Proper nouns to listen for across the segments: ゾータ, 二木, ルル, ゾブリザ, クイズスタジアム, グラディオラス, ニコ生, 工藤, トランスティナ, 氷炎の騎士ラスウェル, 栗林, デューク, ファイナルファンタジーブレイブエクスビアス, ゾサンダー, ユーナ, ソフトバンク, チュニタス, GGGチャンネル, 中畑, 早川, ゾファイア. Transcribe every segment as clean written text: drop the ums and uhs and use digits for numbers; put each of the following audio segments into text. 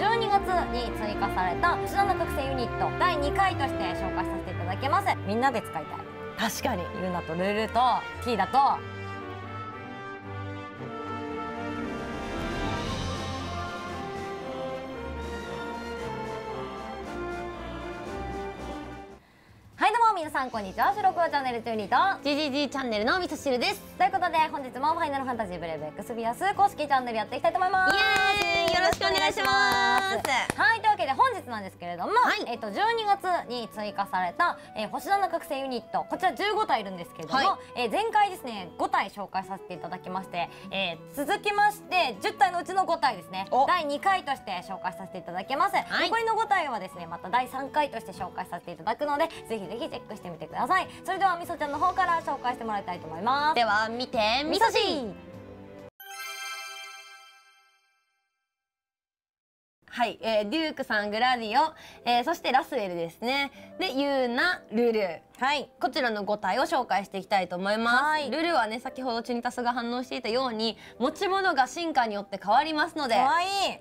12月に追加された吉田の学生ユニット第2回として紹介させていただきます。みんなで使いたい。確かにルナとルルとティーダと皆さんこんにちは、白黒チャンネル12と GGG チャンネルのみそ汁です。ということで本日もファイナルファンタジーブレイブエクスビアス公式チャンネルやっていきたいと思います。イエーイ、よろしくお願いします。はい、というわけで本日なんですけれども、はい、12月に追加された、星7覚醒ユニット、こちら15体いるんですけれども、はい、前回ですね5体紹介させていただきまして、続きまして10体のうちの5体ですね第2回として紹介させていただきます、はい、残りの5体はですねまた第3回として紹介させていただくのでぜひぜひチェックしてみてください。それではみそちゃんの方から紹介してもらいたいと思います。では見てみそし。はい、デュークさん、グラディオ、そしてラスウェルですね。でユーナ、ルル。はい、こちらの5体を紹介していきたいと思います。ルルはね、先ほどチュニタスが反応していたように持ち物が進化によって変わりますので、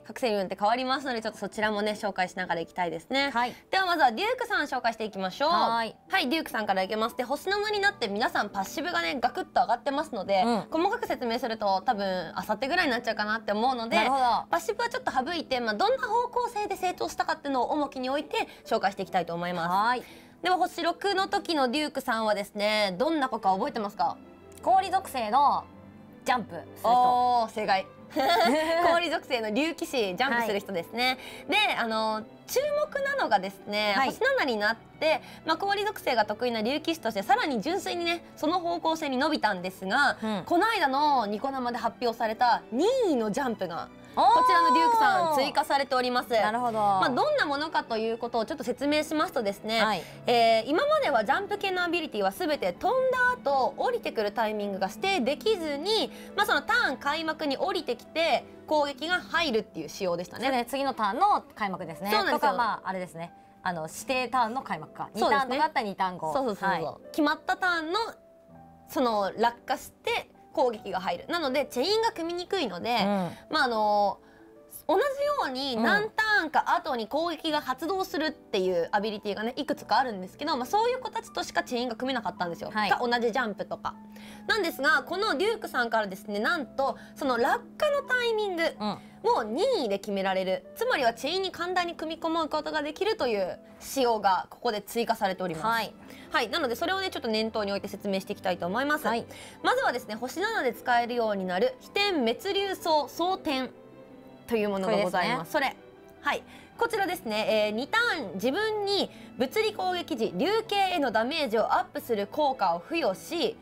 覚醒によって変わりますので、ちょっとそちらもね紹介しながらいきたいですね。はい、ではまずはデュークさん紹介していきましょう。はい、デュークさんからいきます。で、星7になって皆さんパッシブがねガクッと上がってますので、うん、細かく説明すると多分あさってぐらいになっちゃうかなって思うので、パッシブはちょっと省いて、まあどんな方向性で成長したかっていうのを重きに置いて紹介していきたいと思います。はい。では星6の時のデュークさんはですね、どんな子か覚えてますか？氷属性のジャンプする人。おー、正解。氷属性の竜騎士、ジャンプする人ですね。はい、で、注目なのがですね、はい、星7になって、まあ、氷属性が得意な竜騎士としてさらに純粋にねその方向性に伸びたんですが、うん、この間のニコ生で発表された任意のジャンプがこちらのデュークさん追加されております。なるほど。まあ、どんなものかということをちょっと説明しますとですね、はい、今まではジャンプ系のアビリティは全て飛んだ後降りてくるタイミングが指定できずに、まあ、そのターン開幕に降りてきて攻撃が入るっていう仕様でしたね。次のターンの開幕ですね。そうなんですよ。とかまああれですね、指定ターンの開幕か、2ターンとかあったら2ターン後、そうですね。はい、決まったターンのその落下して攻撃が入る。なのでチェインが組みにくいので、うん、まあ同じように何ターンか後に攻撃が発動するっていうアビリティがねいくつかあるんですけど、まあ、そういう子たちとしかチェインが組めなかったんですよ、はい、同じジャンプとかなんですが、このデュークさんからですねなんとその落下のタイミングを任意で決められる、つまりはチェインに簡単に組み込むことができるという仕様がここで追加されております。はい、はい、なのでそれをねちょっと念頭に置いて説明していきたいと思います。はい、まずはですね星7で使えるようになる飛天滅竜槍蒼天というものがございます。それ、はい、こちらですね、2ターン自分に物理攻撃時竜系へのダメージをアップする効果を付与し、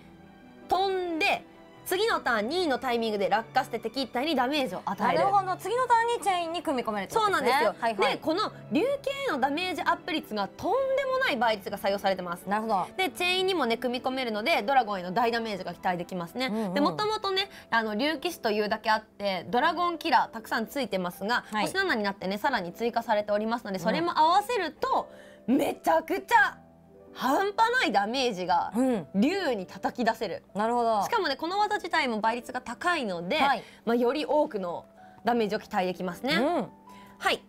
飛んで次のターン2位のタイミングで落下して敵一体にダメージを与える。なるほど、次のターンにチェインに組み込めるってことですね。そうなんですよ。でこの竜系へのダメージアップ率がとんでもない倍率が採用されてます。なるほど。でチェインにもね組み込めるのでドラゴンへの大ダメージが期待できますね。でもともとね竜騎士というだけあってドラゴンキラーたくさんついてますが、はい、星7になってねさらに追加されておりますので、それも合わせると、うん、めちゃくちゃ半端ないダメージが竜に叩き出せる。なるほど。しかもねこの技自体も倍率が高いので、はい、まあより多くのダメージを期待できますね。うん、はい。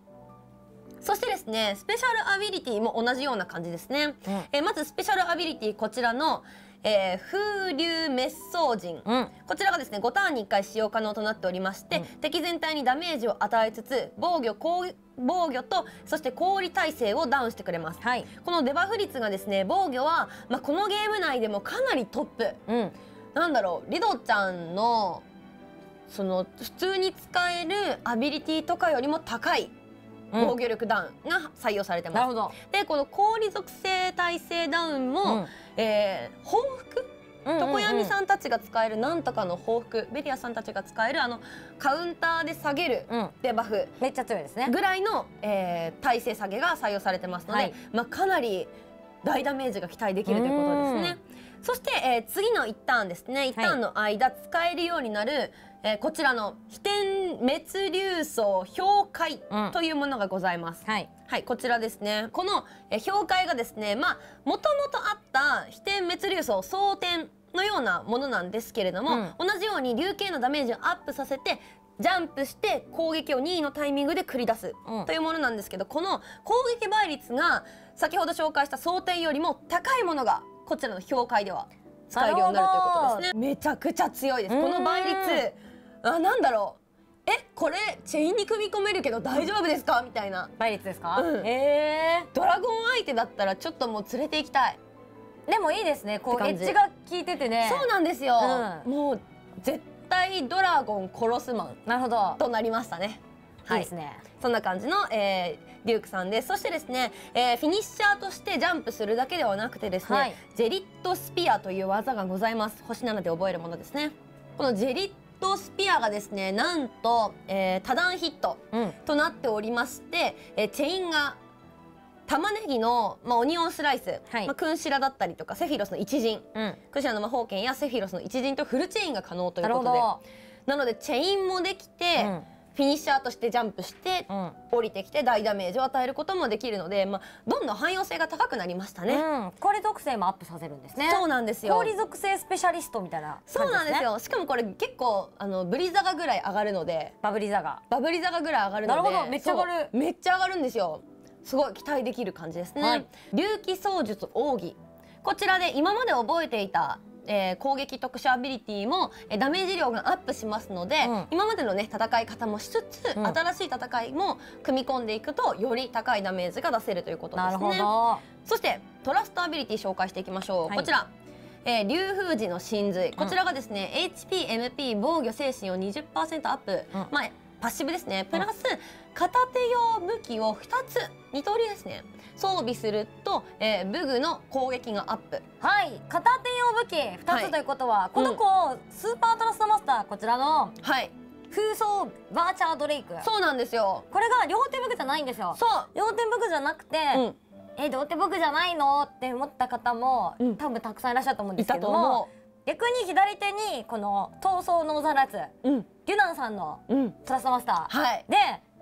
そしてですねスペシャルアビリティも同じような感じですね。うん、まずスペシャルアビリティこちらの、風流滅相人、うん、こちらがですね5ターンに1回使用可能となっておりまして、うん、敵全体にダメージを与えつつ防御とそして氷耐性をダウンしてくれます、はい、このデバフ率がですね防御は、まあ、このゲーム内でもかなりトップ、うん、なんだろうリドちゃんのその普通に使えるアビリティとかよりも高い防御力ダウンが採用されてます、うん、でこの氷属性耐性ダウンも、うん、報復常闇さんたちが使えるなんとかの報復、ベリアさんたちが使えるカウンターで下げるデバフ、めっちゃ強いですねぐらいの、耐性下げが採用されてますので、はい、まあ、かなり大ダメージが期待できるということですね。そして、次の1ターンですね1ターンの間、はい、使えるようになる、こちらの飛天滅竜槍氷塊というものがございます。うん、はいはい、こちらですねこの氷塊がですねまあもともとあった飛天滅竜槍蒼天のようなものなんですけれども、うん、同じように竜系のダメージをアップさせてジャンプして攻撃を任意のタイミングで繰り出すというものなんですけど、この攻撃倍率が先ほど紹介した想定よりも高いものがこちらの評価では使えるようになるということですね。めちゃくちゃ強いです。この倍率、なんだろう、これチェインに組み込めるけど大丈夫ですかみたいな倍率ですか。ドラゴン相手だったらちょっともう連れていきたい。でもいいですね、こうエッジが効いててね。そうなんですよ、もう絶対ドラゴン殺すマンとなりましたね。はい、いいですね。そんな感じの、デュークさんです。そしてですね、フィニッシャーとしてジャンプするだけではなくてですね、はい、ジェリットスピアという技がございます。星7で覚えるものですね。このジェリットスピアがですね、なんと、多段ヒットとなっておりまして、チェインが玉ねぎの、オニオンスライス、クンシラだったりとかセフィロスの一陣、クンシラの魔法剣やセフィロスの一陣とフルチェインが可能ということで、なのでチェインもできて、フィニッシャーとしてジャンプして、降りてきて大ダメージを与えることもできるので、どんどん汎用性が高くなりましたね。氷属性もアップさせるんですね。そうなんですよ。氷属性スペシャリストみたいな感じですね。そうなんですよ。しかもこれ結構ブリザガぐらい上がるので、バブリザガぐらい上がるので、なるほど、めっちゃ上がる。めっちゃ上がるんですよ。すごい期待できる感じですね。龍騎操術奥義、こちらで今まで覚えていた攻撃特殊アビリティもダメージ量がアップしますので、今までのね戦い方もしつつ、新しい戦いも組み込んでいくとより高いダメージが出せるということですね。そしてトラストアビリティ紹介していきましょう。こちら龍風寺の神髄、こちらがですね HP、MP 防御精神を 20% アップ、パッシブですね。プラス片手用武器を2つ、2通りですね、装備すると、武具の攻撃がアップ。はい、片手用武器2つということは、この子をスーパートラストマスター、こちらの風葬バーチャードレイク、そうなんですよ。これが両手武具じゃないんですよ。そう、両手武具じゃなくて、両手武具じゃないのって思った方も、多分たくさんいらっしゃると思うんですけども、逆に左手にこの闘争のおざらつ、デュナンさんのトラストマスター、で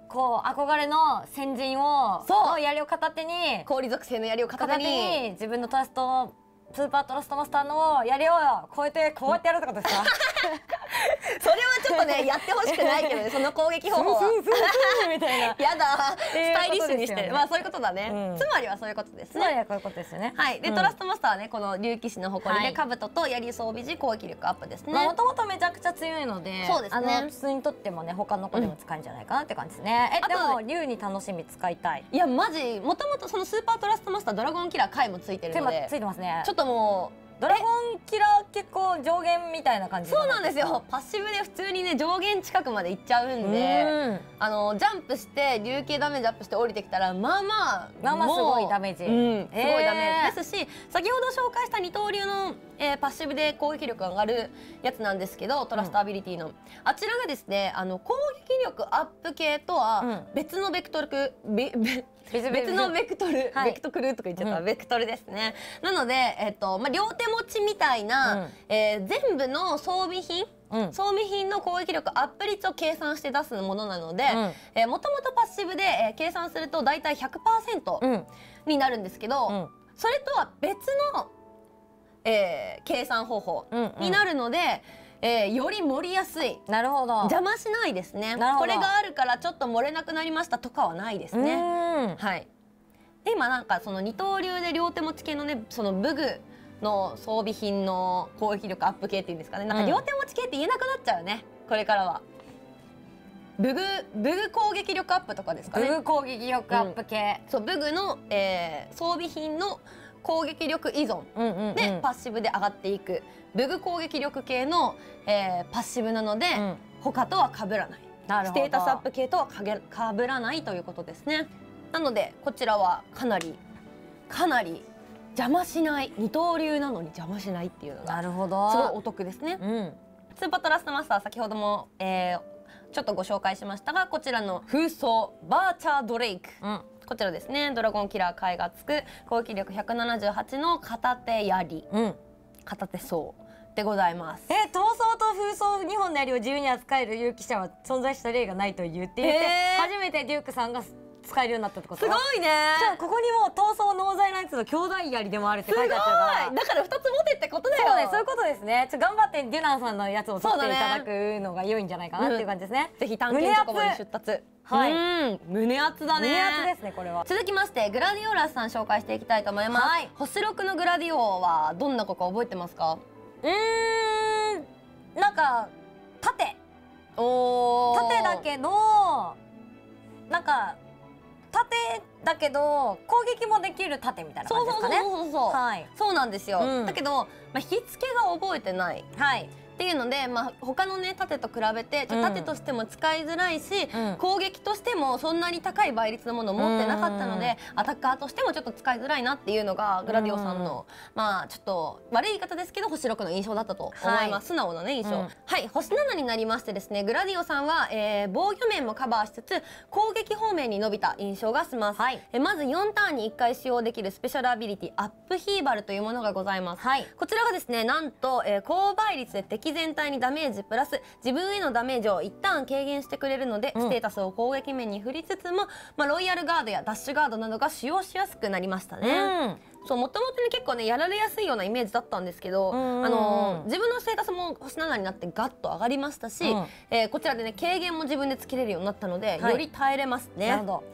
こう憧れの先人の槍を片手に、氷属性の槍を片手に、自分のトラストスーパートラストマスターの槍を超えてこうやってやるってことですか。それはちょっとねやってほしくないけどね、その攻撃方法は。みたいな。やだ。スタイリッシュにしてる。そういうことだね。つまりはそういうことですね。つまりはこういうことですよね。はい。でトラストマスターはね、この竜騎士の誇りで兜と槍装備時攻撃力アップですね。もともとめちゃくちゃ強いので、そうですね。普通にとってもね、他の子でも使えるんじゃないかなって感じですね。でも竜に楽しみ使いたい。いやマジ、もともとそのスーパートラストマスタードラゴンキラー回もついてるので。ついてますね。ちょっともう。ドラゴンキラー結構上限みたいな感じ。そうなんですよ。パッシブで普通にね上限近くまで行っちゃうんで、ジャンプして流形ダメージアップして降りてきたらまあすごいダメージ、すごいダメージですし、先ほど紹介した二刀流のパッシブで攻撃力が上がるやつなんですけど、トラストアビリティのあちらがですね、攻撃力アップ系とは別のベクトルですね。なので、両手持ちみたいな、全部の装備品の攻撃力アップ率を計算して出すものなので、もともとパッシブで、計算すると大体 100% になるんですけど、それとは別の、計算方法になるので。より盛りやすい。なるほど。邪魔しないですね。これがあるからちょっと漏れなくなりましたとかはないですね。はい。で今なんかその二刀流で両手持ち系のね、その武具の装備品の攻撃力アップ系っていうんですかね。なんか両手持ち系って言えなくなっちゃうね。これからは。武具攻撃力アップとかですかね。武具攻撃力アップ系。そう、武具の、装備品の攻撃力依存でパッシブで上がっていく武具攻撃力系の、パッシブなので、他とは被らない、ステータスアップ系とは被らないということですね。なのでこちらはかなり邪魔しない、二刀流なのに邪魔しないっていうのがすごいお得ですね。スーパートラストマスター先ほども、ちょっとご紹介しましたが、こちらの風葬バーチャードレイク、こちらですね、ドラゴンキラー回がつく攻撃力178の片手槍、片手槍でございます。闘争と風葬2本の槍を自由に扱える勇気者は存在した例がないと言っていて、初めてデュークさんが使えるようになったってこと。すごいね。じゃあここにもう闘争納財ライツの兄弟槍でもあるって書いてあったから。だから2つ持てってことだよ。そうね、そういうことですね。ちょっと頑張ってデュナンさんのやつを取っていただくのが良いんじゃないかなっていう感じですね。ぜひ探検とかもに出立。はい、胸熱だね。胸熱ですね、これは。続きましてグラディオーラスさん紹介していきたいと思います。はい、星6のグラディオはどんな子か覚えてますか？なんか盾。盾だけどなんか盾だけど攻撃もできる盾みたいな感じですかね。そうなんですよ。だけど、まあ、引き付けが覚えてない。はい。っていうので、まあ、他のね盾と比べて盾としても使いづらいし、うん、攻撃としてもそんなに高い倍率のものを持ってなかったので、アタッカーとしてもちょっと使いづらいなっていうのがグラディオさんの、まあちょっと悪い言い方ですけど星6の印象だったと思います、はい、素直なね印象、はい、星7になりましてですね、グラディオさんは、防御面もカバーしつつ攻撃方面に伸びた印象がします、はい、まず4ターンに1回使用できるスペシャルアビリティアップヒーバルというものがございます、はい、こちらがですねなんと、高倍率で敵全体にダメージプラス自分へのダメージを一旦軽減してくれるので、ステータスを攻撃面に振りつつも、まあ、ロイヤルガードやダッシュガードなどが使用しやすくなりましたね。そう、もともとに結構ねやられやすいようなイメージだったんですけど、自分のステータスも星7になってガッと上がりましたし、こちらでね軽減も自分でつけれるようになったので、はい、より耐えれますね。なるほど。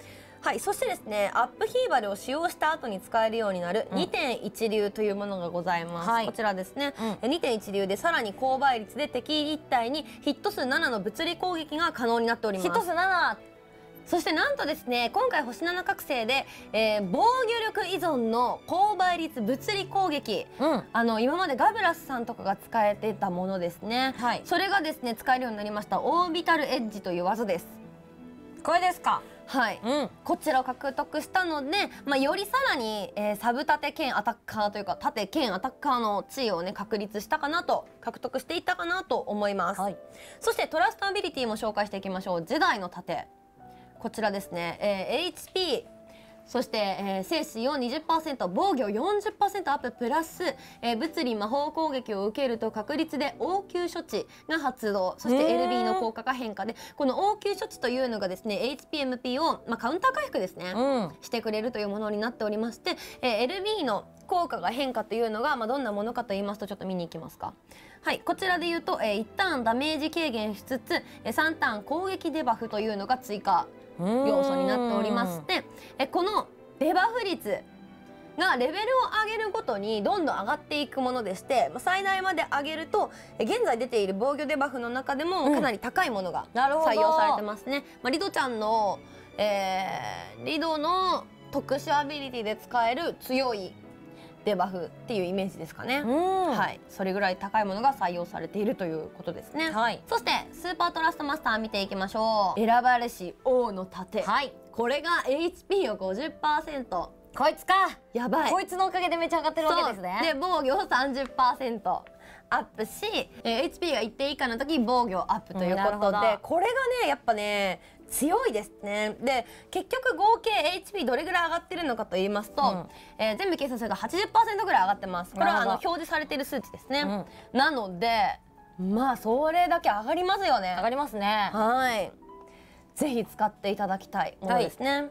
はい、そしてですねアップヒーバルを使用した後に使えるようになる 2.1 流というものがございます、はい、こちらですね、2.1 流でさらに高倍率で敵一体にヒット数7の物理攻撃が可能になっております。ヒット数7、そしてなんとですね今回星7覚醒で、防御力依存の高倍率物理攻撃、今までガブラスさんとかが使えてたものですね、はい、それがですね使えるようになりましたオービタルエッジという技です。これですか。はい、こちらを獲得したので、まあ、よりさらに、サブ盾兼アタッカーというか盾兼アタッカーの地位をね獲得していったかなと思います、はい、そしてトラストアビリティも紹介していきましょう。ジェダイの盾、こちらですね、HP、そして、生死を 20% 防御 40% アッププラス、物理魔法攻撃を受けると確率で応急処置が発動、そして LB の効果が変化で、この応急処置というのがですね HPMP を、まあ、カウンター回復ですね、してくれるというものになっておりまして、LB の効果が変化というのが、まあ、どんなものかと言いますとちょっと見に行きますか。はい、こちらで言うと、1ターンダメージ軽減しつつ3ターン攻撃デバフというのが追加要素になっておりまして、このデバフ率がレベルを上げるごとにどんどん上がっていくものでして、最大まで上げると現在出ている防御デバフの中でもかなり高いものが採用されてますね、まあ、リドの特殊アビリティで使える強いデバフっていうイメージですかね、はい、それぐらい高いものが採用されているということですね、はい、そしてスーパートラストマスター見ていきましょう。選ばれし王の盾、はい、これが HP を 50%、 こいつか、やばい、こいつのおかげでめちゃ上がってるわけですね。で防御を 30% アップし、HP が一定以下の時防御アップということで、これがねやっぱね強いですね。で結局合計 HP どれぐらい上がってるのかと言いますと、全部計算すると 80% ぐらい上がってます。これは表示されている数値ですね、なのでまあそれだけ上がりますよね。上がりますね。はい、ぜひ使っていただきたいものですね。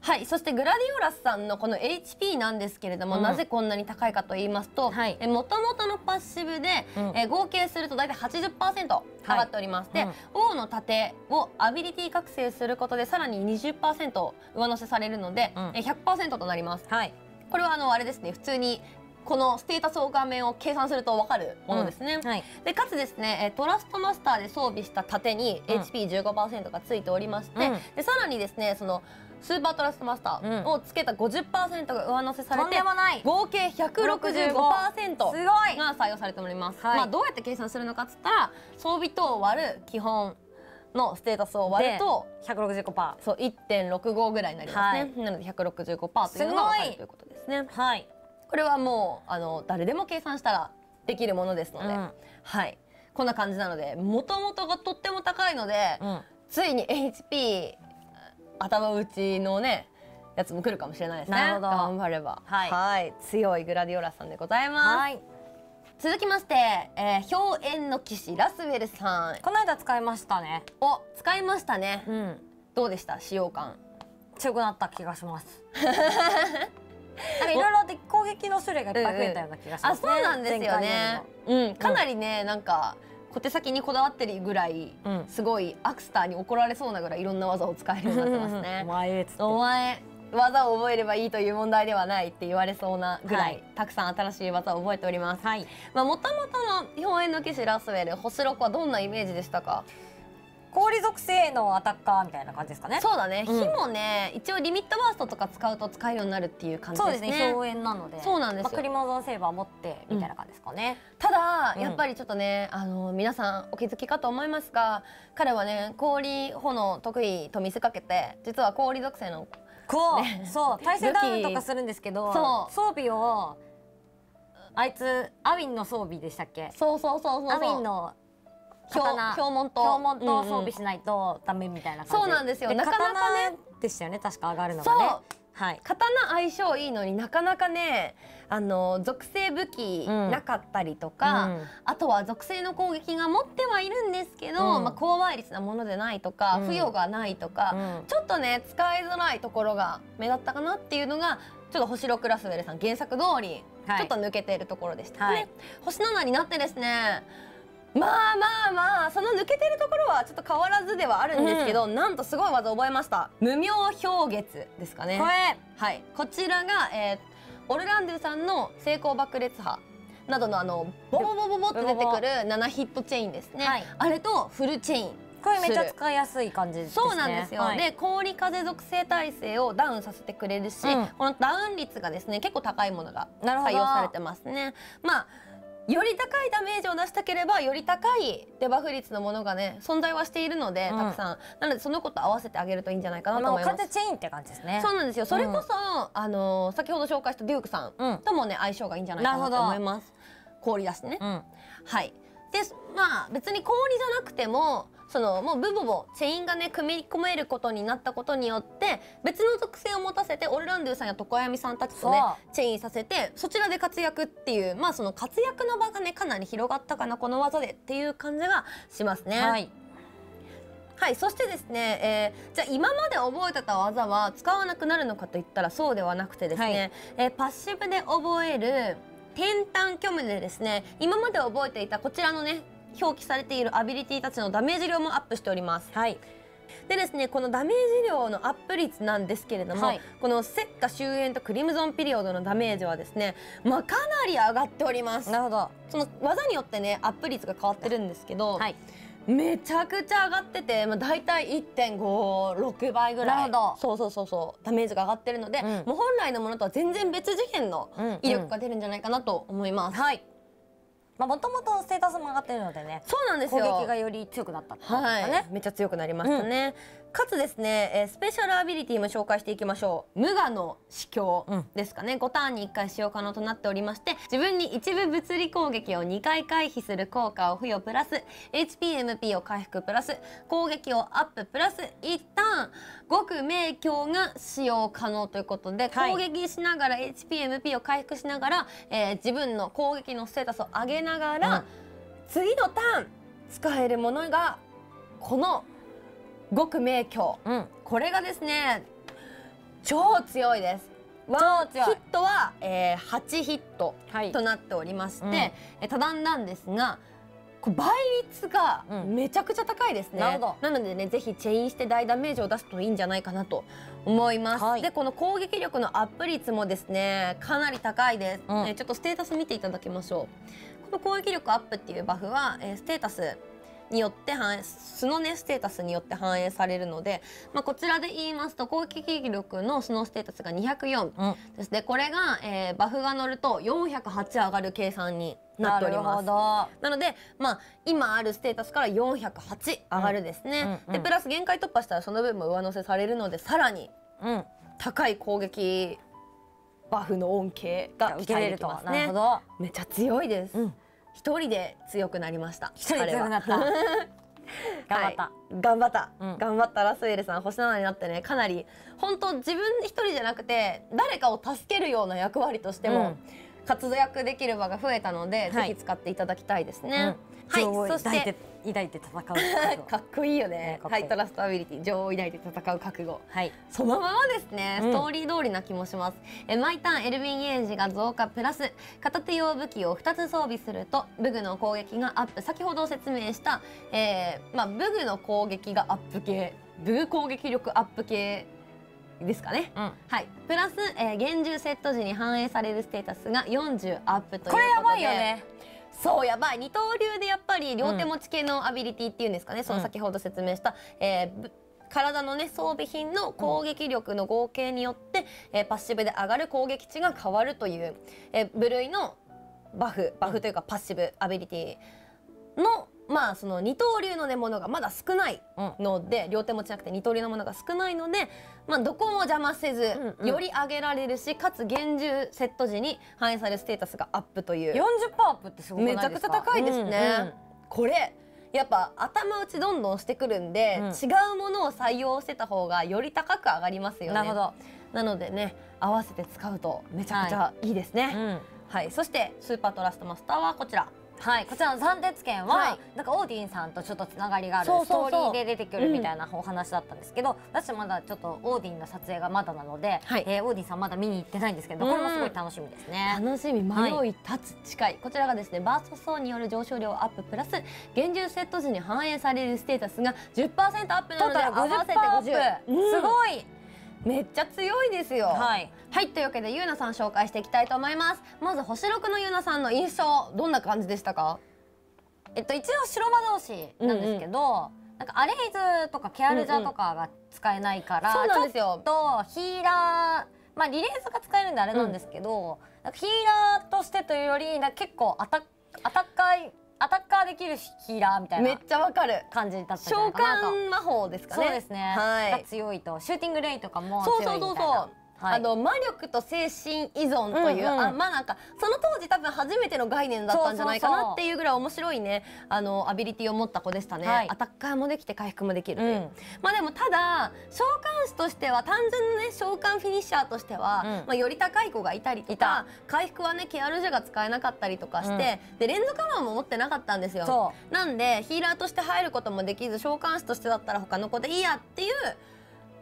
はい、そしてグラディオラスさんのこの HP なんですけれども、なぜこんなに高いかと言いますと、もともとのパッシブで、合計すると大体 80% 上がっておりまして、王の盾をアビリティ覚醒することでさらに 20% 上乗せされるので、100% となります、はい、これはあれですね、普通にこのステータスを画面を計算すると分かるものですね、はい、でかつですねトラストマスターで装備した盾に HP15% がついておりまして、でさらにですねそのスーパートラストマスターをつけた 50% が上乗せされて、合計 165% が採用されております、はい、まあどうやって計算するのかっつったら、装備等を割る基本のステータスを割ると 165%、 そう 1.65 ぐらいになりますね、はい、なので 165% というのが分かるということですね。はい、これはもう誰でも計算したらできるものですので、はい、こんな感じなのでもともとがとっても高いので、ついに HP 頭打ちのねやつも来るかもしれないですね。なるほど、頑張れば、はい、はい、強いグラディオラスさんでございます。はい、続きまして、氷炎の騎士ラスウェルさん、この間使いましたね。使いましたね、どうでした使用感。強くなった気がします。いろいろ攻撃の種類がいっぱい増えたような気がしますね。そうなんですよね。うん、かなりね、なんか小手先にこだわってるぐらい、すごいアクスターに怒られそうなぐらいいろんな技を使えるようになってますね。お前技を覚えればいいという問題ではないって言われそうなぐらい、たくさん新しい技を覚えております。はい、まあ元々の表演の騎士ラスウェル、星6はどんなイメージでしたか？氷属性のアタッカーみたいな感じですかね。そうだね。火もね、一応リミットバーストとか使うと使えるようになるっていう感じですね。そうですね。表演なので。そうなんですよ。クリムゾンセーバー持ってみたいな感じですかね。ただやっぱりちょっとね、皆さんお気づきかと思いますが、彼はね氷炎得意と見せかけて、実は氷属性のこう、そう体勢ダウンとかするんですけど、装備をあいつアウィンの装備でしたっけ？そう。アウィンの標文と装備しないとダメみたいな感じ。そうなんですよ。なかなかねでしたよね。確か上がるのがね。はい。刀相性いいのになかなかね、属性武器なかったりとか、あとは属性の攻撃が持ってはいるんですけど、まあ高倍率なものでないとか、付与がないとか、ちょっとね使いづらいところが目立ったかなっていうのが、ちょっと星6ラスウェルさん原作通りちょっと抜けているところでした。はい。星7になってですね。まあその抜けてるところはちょっと変わらずではあるんですけど、なんとすごい技覚えました。無名氷月ですかね。はい、こちらが、オルランドゥさんの成功爆裂波などのボボボボって出てくる7ヒットチェインですね、はい、あれとフルチェイン、これめちゃ使いやすい感じですね。そうなんですよ、はい、で氷風属性耐性をダウンさせてくれるし、このダウン率がですね結構高いものが採用されてますね。まあより高いダメージを出したければより高いデバフ率のものがね存在はしているので、たくさんなのでそのこと合わせてあげるといいんじゃないかなと思います。風チェインって感じですね。そうなんですよ。それこそ、先ほど紹介したデュークさんともね相性がいいんじゃないかなと思います。氷だしね、はいで、まあ別に氷じゃなくてももうブボボチェインがね組み込めることになったことによって別の属性を持たせてオルランドゥさんや常闇さんたちとねチェインさせて、そちらで活躍っていう、まあその活躍の場がねかなり広がったかなこの技でっていう感じがしますね。はい、はい、そしてですね、じゃあ今まで覚えてた技は使わなくなるのかといったらそうではなくてですね、パッシブで覚える天端虚無でですね、今まで覚えていたこちらのね表記されているアビリティたちのダメージ量もアップしております。はい、でですね、このダメージ量のアップ率なんですけれども、このセッカ終焉とクリムゾンピリオドのダメージはですね、まあかなり上がっております。なるほど。その技によってねアップ率が変わってるんですけど、めちゃくちゃ上がってて、まあだいたい 1.56 倍ぐらい、そうダメージが上がってるので、もう本来のものとは全然別次元の威力が出るんじゃないかなと思います。はい。もともとステータスも上がってるのでね、そうなんですよ、攻撃がより強くなったってことですかね、めっちゃ強くなりましたね、かつですね、スペシャルアビリティも紹介していきましょう。無我の死境ですかね、5ターンに1回使用可能となっておりまして、自分に一部物理攻撃を2回回避する効果を付与プラス HPMP を回復プラス攻撃をアッププラス1ターン極名鏡が使用可能ということで、攻撃しながら HPMP を回復しながら、自分の攻撃のステータスを上げながら、次のターン使えるものがこの極名鏡、これがですね超強いです。ワンヒットは、8ヒットとなっておりまして、多段なんですが倍率がめちゃくちゃ高いですね、なのでねぜひチェインして大ダメージを出すといいんじゃないかなと思います、でこの攻撃力のアップ率もですねかなり高いです、ちょっとステータス見ていただきましょう。この攻撃力アップっていうバフは、ステータスによって反映、素のねステータスによって反映されるので、まあ、こちらで言いますと攻撃力の素のステータスが204ですね、これが、バフが乗ると408上がる計算になっております。なので、まあ、今あるステータスから408上がるですね、でプラス限界突破したらその分も上乗せされるので、さらに高い攻撃バフの恩恵が受けられるとは、なるほど、めちゃ強いです、一人で強くなりました。一人で強くなった。頑張ったラスウェルさん、星7になってねかなり本当自分一人じゃなくて誰かを助けるような役割としても活躍できる場が増えたので、ぜひ使っていただきたいですね。情を抱いて戦う覚悟。かっこいいよね。トラストアビリティ、情を抱いて戦う覚悟。はい、そのままですね。ストーリー通りな気もします。毎ターンエルヴィン・エイジが増加プラス片手用武器を2つ装備すると武具の攻撃がアップ。先ほど説明した、武具の攻撃がアップ系、武具攻撃力アップ系ですかね。はい。プラス、厳重セット時に反映されるステータスが40アップということで。これやばいよね。そうやばい。二刀流でやっぱり両手持ち系のアビリティっていうんですかね、その先ほど説明した、体のね装備品の攻撃力の合計によって、パッシブで上がる攻撃値が変わるという、部類のバフというかパッシブアビリティのまあその二刀流の、ね、ものがまだ少ないので、両手持ちなくて二刀流のものが少ないので、まあ、どこも邪魔せずより上げられるし、かつ厳重セット時に反映されるステータスがアップという 40% アップってすごくないですか？めちゃくちゃ高いですね。これやっぱ頭打ちどんどんしてくるんで、違うものを採用してた方がより高く上がりますよね。なるほど。なのでね、合わせて使うとめちゃくちゃいいですね。はい、そしてスーパートラストマスターはこちら。はい、こちらの斬鉄剣はなんかオーディンさんとちょっとつながりがあるストーリーで出てくるみたいなお話だったんですけど、私まだちょっとオーディンの撮影がまだなので、オーディンさんまだ見に行ってないんですけど、これもすごい楽しみですね。楽しみ。迷い立つ近い。こちらがですね、バーストストーンによる上昇量アッププラス厳重セット時に反映されるステータスが 10% アップなので合わせて50。すごい。めっちゃ強いですよ。はい、はい、というわけでゆうなさん紹介していきたいと思います。まず星6のゆうなさんの印象どんな感じでしたか？一応白魔同士なんですけど、なんかアレイズとかケアルジャとかが使えないから、そうなんですよ。ちょっとヒーラー、まあリレーズが使えるんであれなんですけど、なんかヒーラーとしてというよりなんか結構アタッカーできるヒーラーみたいな。めっちゃわかる感じだったんじゃないかなと。召喚魔法ですかね。そうですね。が強いと、シューティングレイとかも強いみたいな。そう。魔力と精神依存という、まあなんかその当時多分初めての概念だったんじゃないかなっていうぐらい面白いね、アビリティを持った子でしたね。アタッカーもできて回復もできるという。まあでもただ召喚師としては単純なね召喚フィニッシャーとしては、まあより高い子がいたりとか、回復はねケアルジェが使えなかったりとかして、で連続アマも持ってなかったんですよ。なんでヒーラーとして入ることもできず、召喚師としてだったら他の子でいいやっていう。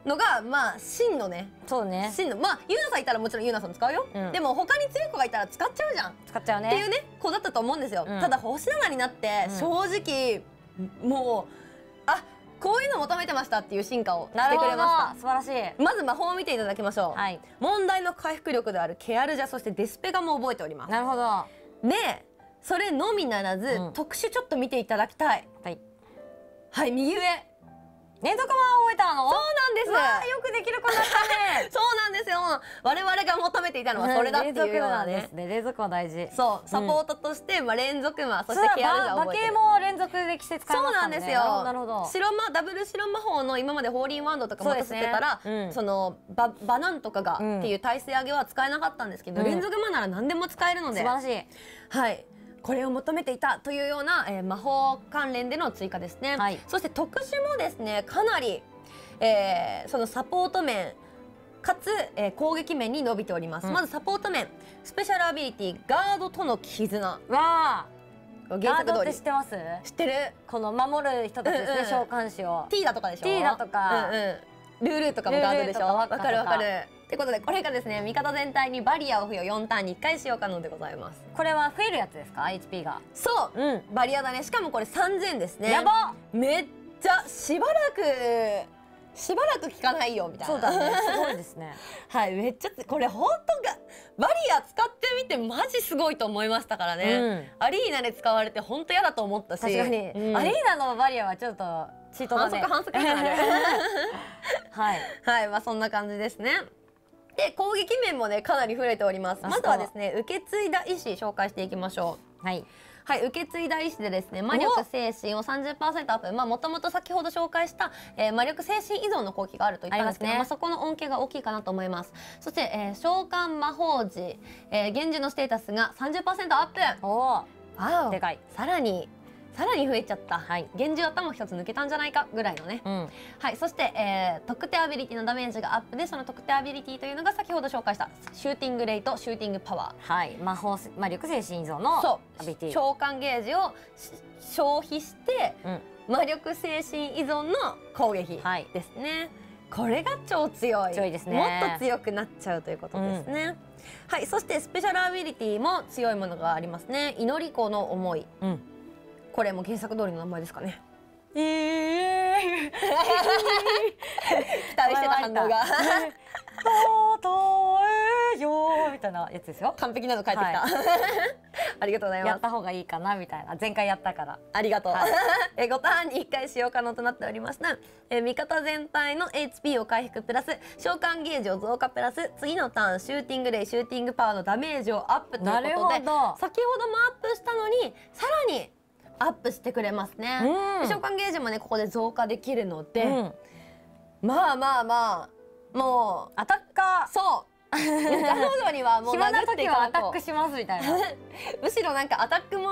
のがまあ真のね、そうね、真のまあゆうなさんいたらもちろんゆうなさん使うよ、でも他に強い子がいたら使っちゃうじゃん、使っちゃうねっていうね子だったと思うんですよ。ただ星7になって正直もうこういうの求めてましたっていう進化をしてくれました。素晴らしい。まず魔法を見ていただきましょう。はい、問題の回復力であるケアルジャ、そしてデスペガも覚えております。なるほど。でそれのみならず、特殊ちょっと見ていただきたい。はい、右上。連続マンを覚えたの？そうなんです。よくできる子だったね。そうなんですよ。我々が求めていたのはそれだっていうようなね。連続は大事。そう、サポートとしてまあ連続魔、そしてケアルジャ覚えてる。馬系も連続で季節変えますからね。そうなんですよ。なるほど。白魔ダブル白魔法の今までホーリーワンドとか持たせてたら、そのバナンとかがっていう耐性上げは使えなかったんですけど、連続魔なら何でも使えるので。素晴らしい。はい。これを求めていたというような、魔法関連での追加ですね。そして特殊もですね、かなり、そのサポート面かつ、攻撃面に伸びております。まずサポート面、スペシャルアビリティガードとの絆。わー、原作通り。ガードって知ってます？知ってる。この守る人たちですね、召喚師を。ティーダとかでしょ。ティーダとか、ルールとかもガードでしょ。わかるわかる。ってことで、これがですね、味方全体にバリアを付与、4ターンに1回使用可能でございます。これは増えるやつですか？ HP が。そう、バリアだね。しかもこれ3000ですね。やばっ、めっちゃしばらく効かないよみたいな。そうだね、すごいですね。はい、めっちゃこれ本当がバリア使ってみてマジすごいと思いましたからね。アリーナで使われて本当嫌だと思ったし、確かにアリーナのバリアはちょっとチートだね。反則になる。はいはい、まあそんな感じですね。で攻撃面もねかなり増えております。まずはですね、受け継いだ意志紹介していきましょう。はい、受け継いだ意志でですね、魔力精神を 30% アップ。まあもともと先ほど紹介した、魔力精神依存の攻撃があると言ったんですけど、そこの恩恵が大きいかなと思います。そして、召喚魔法時、現時のステータスが 30% アップ。おお、でかい。さらに増えちゃった。厳重頭一つ抜けたんじゃないかぐらいのね。はい、そして、特定アビリティのダメージがアップで、その特定アビリティというのが先ほど紹介したシューティングレイとシューティングパワー。魔力精神依存のアビリティ。召喚ゲージを消費して、うん、魔力精神依存の攻撃ですね。はい、これが超強い。強いですね。もっと強くなっちゃうということですね。うん、はい、そしてスペシャルアビリティも強いものがありますね。祈り子の思い。うん、これも原作通りの名前ですかね。期待してた反応が「とえよ」みたいなやつですよ。完璧なの返ってきた。ありがとうございます。やった方がいいかなみたいな、前回やったから。ありがとう。5ターンに1回使用可能となっておりました。味方全体の HP を回復プラス召喚ゲージを増加プラス、次のターンシューティングレイシューティングパワーのダメージをアップということで、先ほどもアップしたのにさらにアップしてくれますね。召喚ゲージもね、ここで増加できるので、うん、まあまあまあ、もうアタッカー、そう彼女にはもう暇な時はアタックしますみたいなむしろなんかアタックメ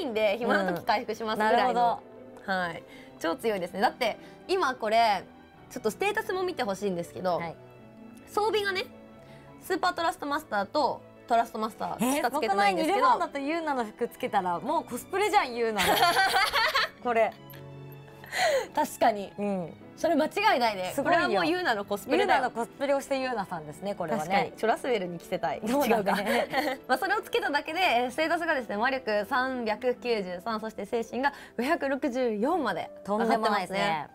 インで暇な時回復しますぐらいの、うん、はい、超強いですね。だって今これちょっとステータスも見てほしいんですけど、はい、装備がね、スーパートラストマスターとトラストマスターしかつけてないんですけど、僕のレモンだとユーナの服つけたらもうコスプレじゃん、ユーナこれ確かに、うん、それ間違いないね。これはもうユーナのコスプレだよ。ユーナのコスプレをしてユーナさんですね、これはね。確かにチョラスウェルに着せたい。違うかまあそれをつけただけでステータスがですね、魔力393、そして精神が564まで上がってますね。とんでもないですね。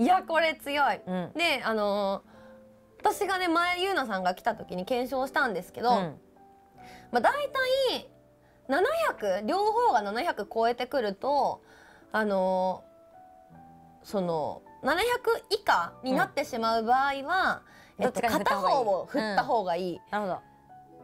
いやこれ強い、うん、で私がね、前ユーナさんが来た時に検証したんですけど、うん、まあ、だいたい700、両方が700超えてくるとその700以下になってしまう場合は、うん、片方を振った方がいい、うん、なるほど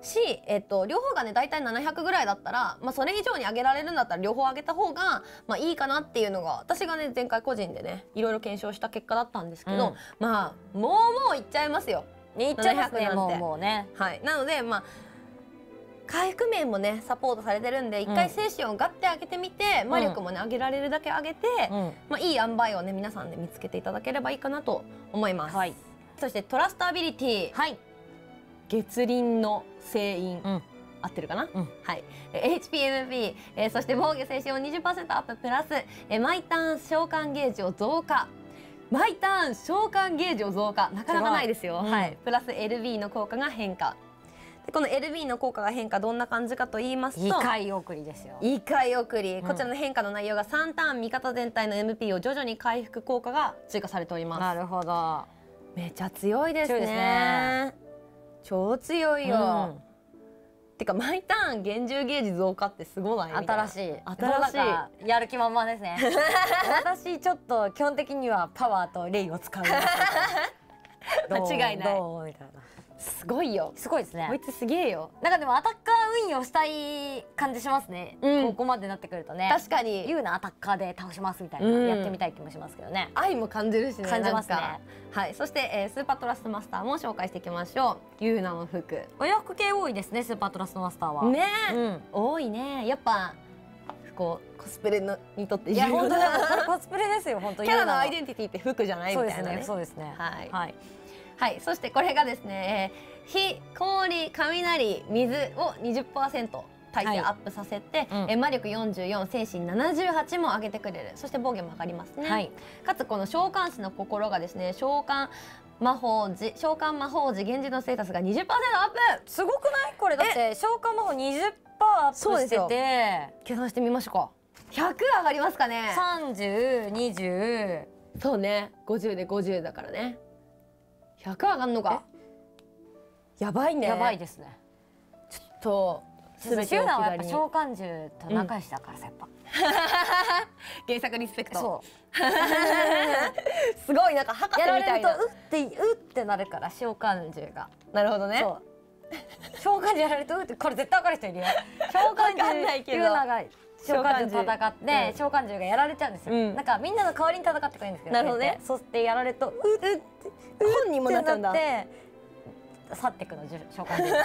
し、両方がねだいたい700ぐらいだったら、まあ、それ以上に上げられるんだったら両方上げた方がまあいいかなっていうのが、私がね前回個人でねいろいろ検証した結果だったんですけど、うん、まあもういっちゃいますよ。いっちゃいますね、もうね。はい、なのでまあ回復面もねサポートされてるんで、一回精神をガッて上げてみて、魔力もね上げられるだけ上げて、まあいい塩梅をね皆さんで見つけていただければいいかなと思います。はい、そしてトラストアビリティ、はい、月輪の聖印、うん、合ってるかな、うん、はい、HPMP、そして防御精神を 20% アッププラス、毎ターン召喚ゲージを増加。毎ターン召喚ゲージを増加、なかなかないですよ。はい、プラス LB の効果が変化。この LB の効果が変化、どんな感じかと言いますと、異界送りですよ。異界送り、こちらの変化の内容が3ターン味方全体の MP を徐々に回復効果が追加されております。なるほど、めちゃ強いですね。超強いよ、うん、てか毎ターン厳重ゲージ増加ってすごない？新しいやる気満々ですね私ちょっと基本的にはパワーとレイを使う間違いないみたいな。すごいよ。すごいですね。こいつすげえよ。なんかでもアタッカー運用したい感じしますね。うん、ここまでなってくるとね。確かに。ユーナアタッカーで倒しますみたいな、うん、やってみたい気もしますけどね。愛も感じるしね。感じますね。はい。そして、スーパートラストマスターも紹介していきましょう。ユーナの服。お洋服系多いですね、スーパートラストマスターは。ねえ。うん、多いね。やっぱ。こうコスプレのにとって重要な。いや本当だ。これコスプレですよ本当。キャラのアイデンティティって服じゃないみたいなね。そうですね。はい。はい。はい、そしてこれがですね、火、氷、雷、水を 20% 耐性アップさせて、はい、うん、魔力44、精神78も上げてくれる。そして防御も上がりますね。はい、かつこの召喚師の心がですね、召喚魔法時現実のステータスが 20% アップ。すごくない？これだって召喚魔法 20% アップしてて、計算してみましょうか。100上がりますかね。30、20、そうね、50で50だからね。100上がんのか。やばいね。やばいですね。ちょっとシューナはやっぱ召喚獣と仲良しだからさ、やっぱ原作リスペクト。そうすごいなんか博士みたいな。やられるとうってなるから召喚獣が。なるほどね。召喚獣やられるとうって、これ絶対分かる人いるよ。召喚獣ユーナが召喚獣と戦って召喚獣がやられちゃうんですよ。なんかみんなの代わりに戦ってくれるんですけど。なるほどね。そしてやられるとうって本人もなっちゃうんだ。去ってくの召喚獣。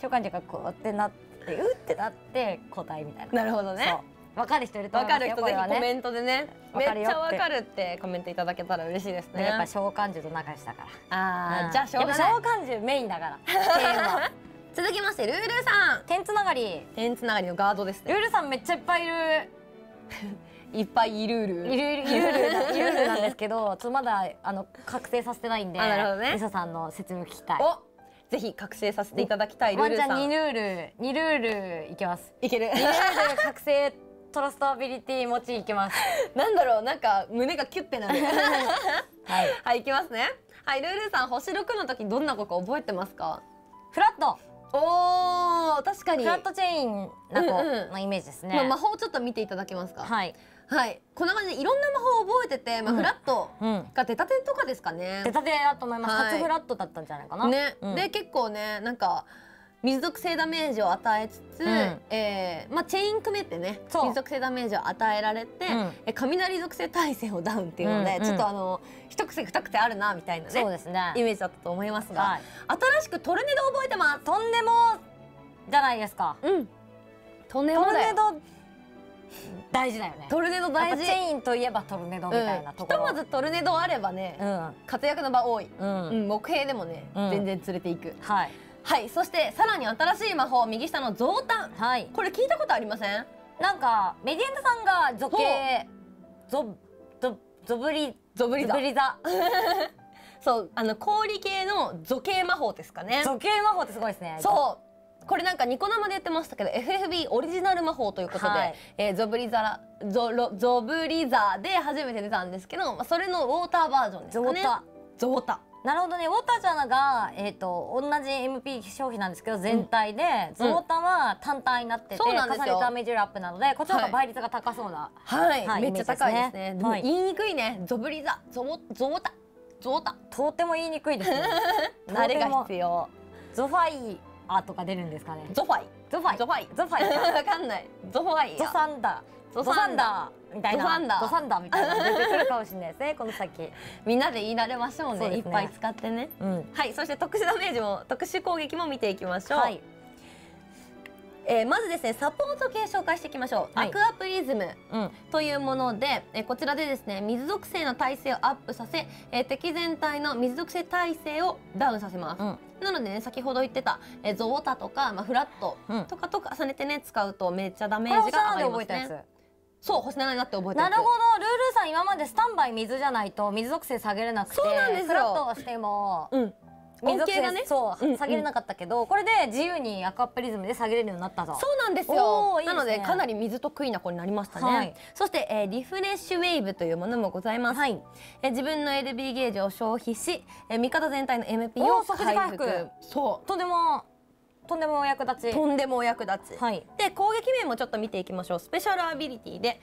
召喚獣がこうってなってうってなって交代みたいな。なるほどね。わかる人いると思う。わかる人ぜひコメントでね。めっちゃわかるってコメントいただけたら嬉しいですね。やっぱ召喚獣と仲良しだから。ああ、じゃあ召喚獣メインだから。続きましてルールさん、点つながりのガードですね。ルールさんめっちゃいっぱいいる。いっぱいいるなんですけど、ちょっとまだ覚醒させてないんで、みそさんの説明を聞きたい。ぜひ覚醒させていただきたい。ワンちゃん2ルールいけます。いける。2ルール覚醒トラスタビリティ持ちいけます。なんだろう、なんか胸がキュッてなる。はい、はい、いきますね。はい、ルールさん、星6の時どんなこと覚えてますか？フラット。おお、確かに。フラットチェインな子のイメージですね。魔法ちょっと見ていただけますか？はい。はい、こんな感じでいろんな魔法を覚えてて、まあフラットが出たてとかですかね。出たてだと思います。初フラットだったんじゃないかな。ね、で結構ね、なんか。水属性ダメージを与えつつ、まあ、チェイン組めってね、水属性ダメージを与えられて、雷属性耐性をダウンっていうので、ちょっと一癖二癖あるなみたいなね、そうですね、イメージだったと思いますが、はい、新しくトルネド覚えてます。トンネモじゃないですか。うん、トネモだよ。トルネド大事だよね。トルネド大事。チェインといえばトルネドみたいなところ。ひとまずトルネドあればね、活躍の場多い。木兵でもね、全然連れていく。はい。はい、そしてさらに新しい魔法、右下の増胆、はい、これ聞いたことありません？なんかメディエンタさんがゾケゾブリザそう、氷系のゾケ魔法ですかね。ゾケ魔法ってすごいですね。そう、これなんかニコ生で言ってましたけど FFB オリジナル魔法ということで、はい、ゾブリザで初めて出たんですけど、それのウォーターバージョンですかね。ゾータ、なるほどね。ウォーターちゃんが、同じ MP 消費なんですけど全体で、ゾータは単体になってて、重ねたダメージアップなので、こっちの方が倍率が高そうな、めっちゃ高いですね。でも言いにくいね。ゾブリザ、ゾータとても言いにくいですね。慣れが必要。ゾファイアとか出るんですかね。ゾファイアわかんない。ゾサンダーみたいな出てくるかもしれないですね。この先みんなで言い慣れましょうね。いっぱい使ってね。はい、そして特殊ダメージも特殊攻撃も見ていきましょう。まずですね、サポート系紹介していきましょう。アクアプリズムというもので、こちらでですね、水属性の耐性をアップさせ、敵全体の水属性耐性をダウンさせます。なのでね、先ほど言ってたゾウタとか、まあ、フラットとかと重ねてね使うとめっちゃダメージが上がりますね。そう、星7になって覚えてる。なるほど、ルールさん今までスタンバイ水じゃないと水属性下げれなくて、そうなんですよ。フラットしても、水属性がね、そう下げれなかったけど、これで自由にアクアプリズムで下げれるようになったぞ。そうなんですよ。なのでかなり水得意な子になりましたね。そしてリフレッシュウェーブというものもございます。自分の LB ゲージを消費し、味方全体の MP を回復。そう、とんでもお役立ち。はい、で攻撃面もちょっと見ていきましょう。スペシャルアビリティで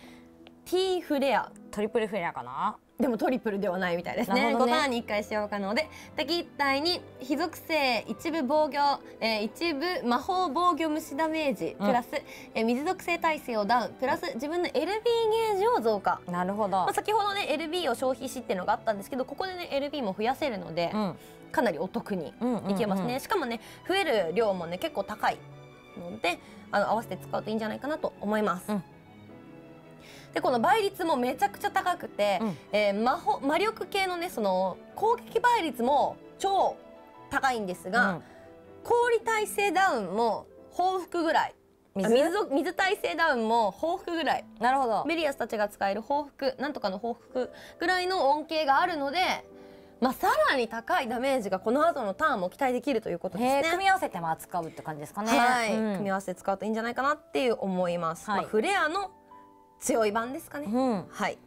T フレア、トリプルフレアかな。でもトリプルではないみたいですね。5ターンに1回使用可能で、敵一体に火属性一部防御、一部魔法防御無視ダメージプラス、水属性耐性をダウンプラス自分の LB ゲージを増加。なるほど、まあ、先ほどね LB を消費しっていうのがあったんですけど、ここでね LB も増やせるので、かなりお得にいけますね。しかもね、増える量もね結構高いので、合わせて使うといいんじゃないかなと思います。でこの倍率もめちゃくちゃ高くて、魔力系のねその攻撃倍率も超高いんですが、氷耐性ダウンも報復ぐらい、水耐性ダウンも報復ぐらい。なるほど、メリアスたちが使える報復、なんとかの報復ぐらいの恩恵があるので、まあ、さらに高いダメージがこの後のターンも期待できるということですね。組み合わせても扱うって感じですかね。はい、組み合わせて使うといいんじゃないかなっていう思います。はい、まあ、フレアの強い版ですかね。はい。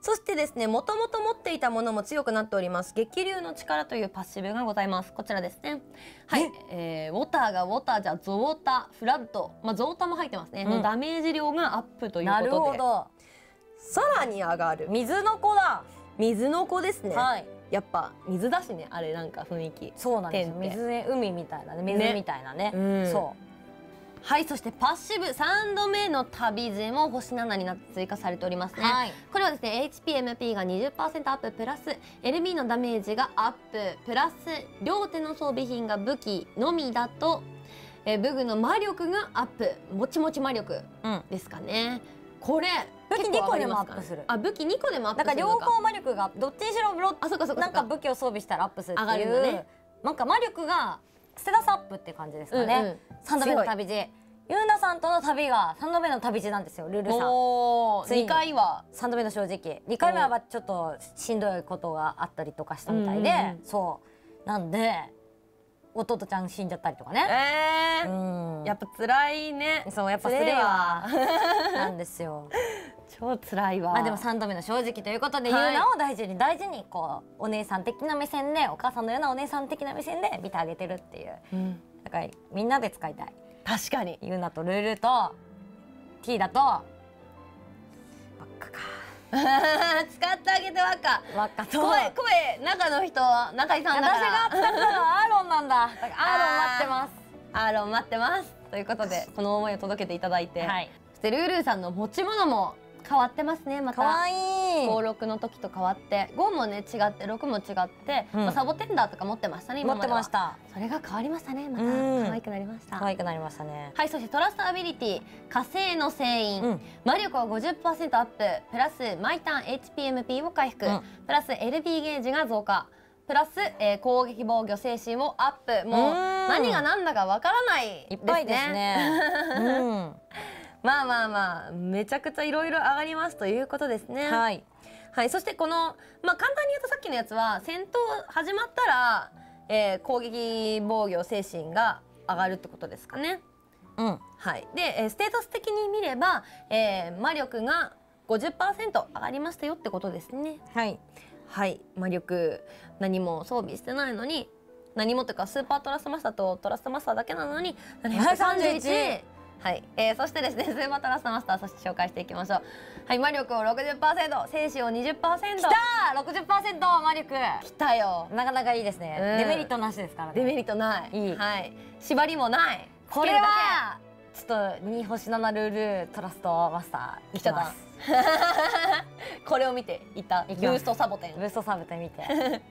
そしてですね、もともと持っていたものも強くなっております。激流の力というパッシブがございます。こちらですね。はい。ウォターがウォターじゃゾータ、フラット、まあゾータも入ってますね。ダメージ量がアップということで。なるほど。さらに上がる。水の子だ。水の子ですね。はい。やっぱ水だしね、あれなんか雰囲気。そうなんですよ。水ね、海みたいなね、水みたいなね。そう。はい、そしてパッシブ3度目の旅路も星7になって追加されておりますね。はい、これはですね HPMP が 20% アッププラス LB のダメージがアッププラス両手の装備品が武器のみだと、武具の魔力がアップ、もちもち魔力ですかね。これ武器2個でもアップする。あ、武器2個でもアップするのか。だから両方魔力がどっちにしろなんか武器を装備したらアップするっていう、上がるんだね。なんか魔力がステータスアップって感じですかね。3度目の旅路、ゆうなさんとの旅が3度目の旅路なんですよ、ルルさん。2回は3度目の正直、2回目はちょっとしんどいことがあったりとかしたみたいで、そうなんで弟ちゃん死んじゃったりとかね。やっぱ辛いね。そう、やっぱ辛いわなんですよ。超辛いわ。あ、でも3度目の正直ということで、ゆうなを大事に大事に、こうお姉さん的な目線で、お母さんのようなお姉さん的な目線で見てあげてるっていう、だからみんなで使いたい。確かに。ゆうなとルルとティーダとばっかか使ってあげて。わっかと声中の人、中井さんだから。私が使ったのはアーロンなんだ。アーロン待ってますということで、この思いを届けていただいて、そしてルールーさんの持ち物も変わってますね。またかわいい。56の時と変わって、5もね違って6も違って、サボテンダーとか持ってましたね。今までは持ってました。それが変わりましたね。また可愛くなりました。可愛くなりましたね。はい。そしてトラスタビリティ、火星の聖因、魔力は 50% アップ、プラス毎ターン HPMP を回復、プラス LB ゲージが増加、プラス、攻撃防御精神をアップ。もう何が何だかわからないですね。いっぱいですね。まあまあまあ、めちゃくちゃいろいろ上がりますということですね。はい、はい。そしてこの、まあ、簡単に言うとさっきのやつは戦闘始まったら、攻撃防御精神が上がるってことですかね。はい、でステータス的に見れば、魔力が 50% 上がりましたよってことですね。はい、はい、魔力何も装備してないのに、何もというかスーパートラストマスターとトラストマスターだけなのに731。はい、そしてですね、スーパートラストマスター、そして紹介していきましょう。はい、魔力を 60%、 精神を 20%。 きたー、 60% 魔力きたよ。なかなかいいですね。デメリットなしですからね。デメリットない。はい、縛りもない。これはちょっと2星7ルールトラストマスターきちゃった。これを見ていたブーストサボテン、ブーストサボテン見て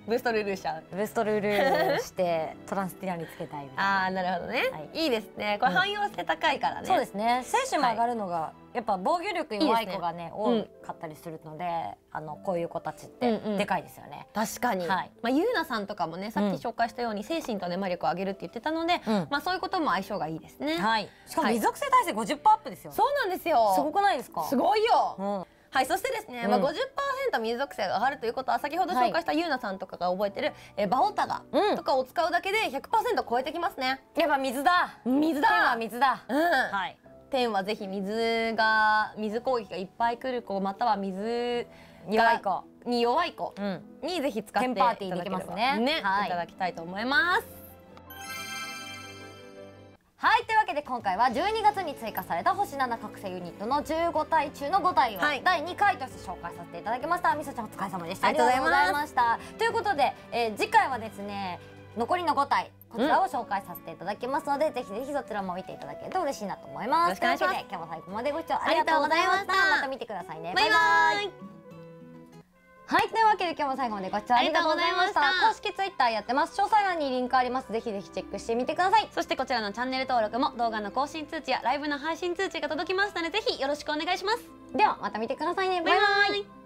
ブーストルールしちゃう。ブーストルールしてトランスティナにつけたいみたいな。ああ、なるほどね。いいですね。これ汎用性高いからね。そうですね。精神も上がるのが、やっぱ防御力弱い子がね多かったりするので、こういう子たちってでかいですよね。確かに。まあゆうなさんとかもね、さっき紹介したように精神とね魔力を上げるって言ってたので、まあそういうことも相性がいいですね。はい。しかも水属性耐性 50% アップですよ。そうなんですよ。すごくないですか。すごいよ。はい。そしてですね、まあ 50% 水属性が上がるということは、先ほど紹介したゆうなさんとかが覚えてるバオタガとかを使うだけで 100% 超えてきますね。やっぱ水だ。水だ。天は水だ。はい。天はぜひ水攻撃がいっぱい来る子、または水弱い子にぜひ使っていただければね、いただきたいと思います。はい。というわけで、今回は12月に追加された星7覚醒ユニットの15体中の5体を第2回として紹介させていただきました。みそちゃん、お疲れ様でした。ありがとうございました。ということで、次回はですね、残りの5体こちらを紹介させていただきますので、ぜひぜひそちらも見ていただけると嬉しいなと思います。というわけで、今日も最後までご視聴ありがとうございました。また見てくださいね。バイバーイ。はい。というわけで、今日も最後までご視聴ありがとうございました。公式ツイッターやってます。詳細欄にリンクあります。ぜひぜひチェックしてみてください。そしてこちらのチャンネル登録も、動画の更新通知やライブの配信通知が届きますので、ぜひよろしくお願いします。ではまた見てくださいね。バイバイ。